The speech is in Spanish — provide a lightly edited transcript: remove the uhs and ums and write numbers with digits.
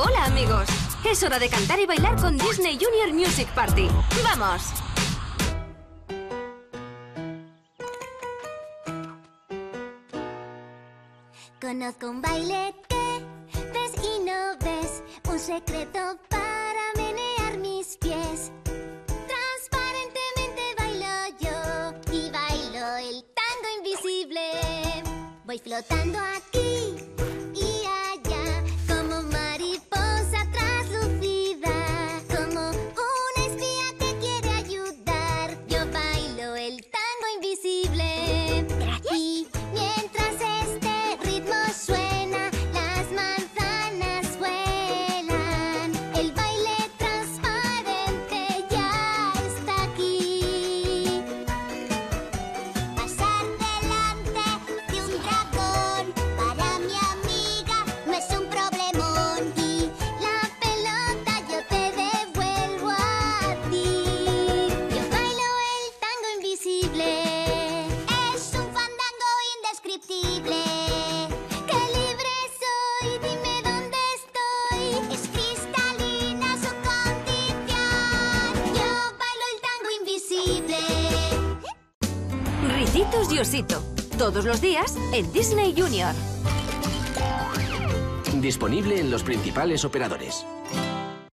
Hola amigos, es hora de cantar y bailar con Disney Junior Music Party. ¡Vamos! Conozco un baile que ves y no ves, un secreto para menear mis pies. Transparentemente bailo yo y bailo el tango invisible. Voy flotando aquí y allá como mariposa translúcida, como una espía que quiere ayudar. Yo bailo el tango invisible. Gracias. Y mientras este ritmo suena, las manzanas vuelan. El baile transparente ya está aquí. Pasar delante de un dragón para mi amiga no es un problemón. Y la pelota yo te devuelvo a ti. Yo bailo el tango invisible. Es un fandango indescriptible. ¡Qué libre soy! Dime dónde estoy. Es cristalina su condición. Yo bailo el tango invisible. Ricitos y Osito, todos los días en Disney Junior. Disponible en los principales operadores.